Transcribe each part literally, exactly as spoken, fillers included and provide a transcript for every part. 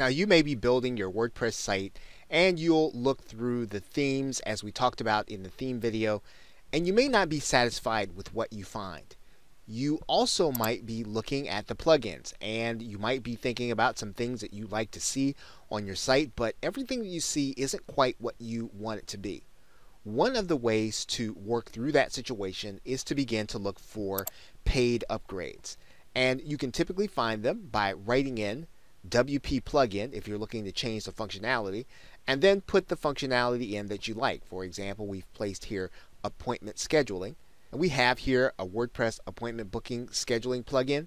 Now, you may be building your WordPress site and you'll look through the themes as we talked about in the theme video, and you may not be satisfied with what you find. You also might be looking at the plugins, and you might be thinking about some things that you like to see on your site, but everything that you see isn't quite what you want it to be. One of the ways to work through that situation is to begin to look for paid upgrades. And you can typically find them by writing in W P plugin if you're looking to change the functionality, and then put the functionality in that you like. For example, we've placed here appointment scheduling, and we have here a WordPress appointment booking scheduling plugin,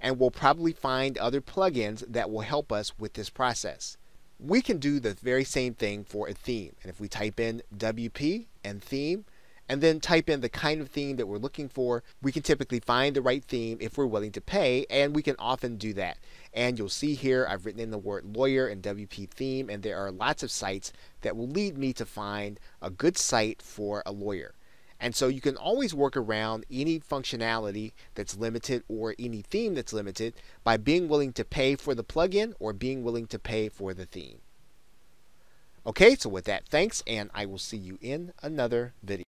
and we'll probably find other plugins that will help us with this process. We can do the very same thing for a theme, and if we type in W P and theme, and then type in the kind of theme that we're looking for, we can typically find the right theme if we're willing to pay, and we can often do that. And you'll see here I've written in the word lawyer and W P theme, and there are lots of sites that will lead me to find a good site for a lawyer. And so you can always work around any functionality that's limited or any theme that's limited by being willing to pay for the plugin or being willing to pay for the theme. Okay, so with that, thanks, and I will see you in another video.